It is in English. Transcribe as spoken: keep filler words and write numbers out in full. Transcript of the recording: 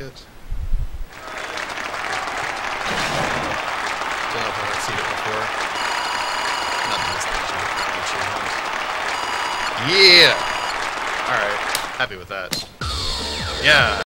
it. Don't know if I've seen it before. Not the best. Yeah! Alright. Happy with that. Yeah!